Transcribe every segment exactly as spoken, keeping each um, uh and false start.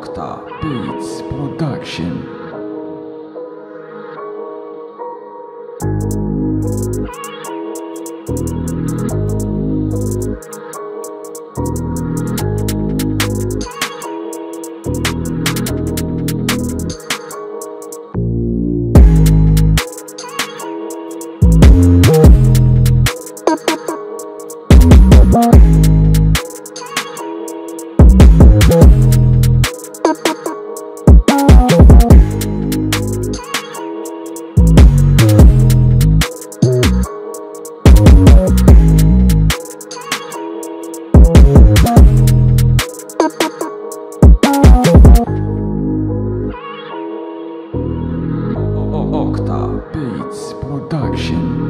Octa Beats Production. Octa Beats Production.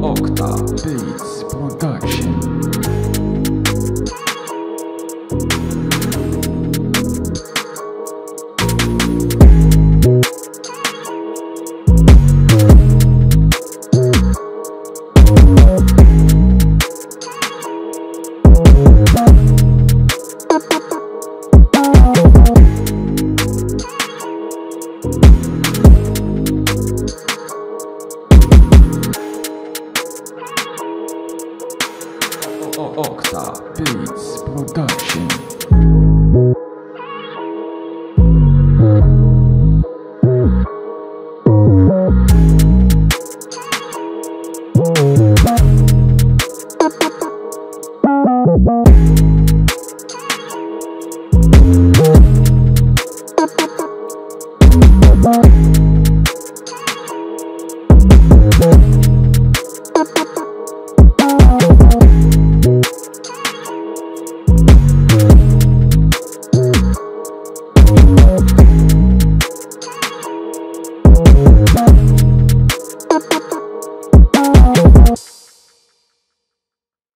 Octa Beats Production.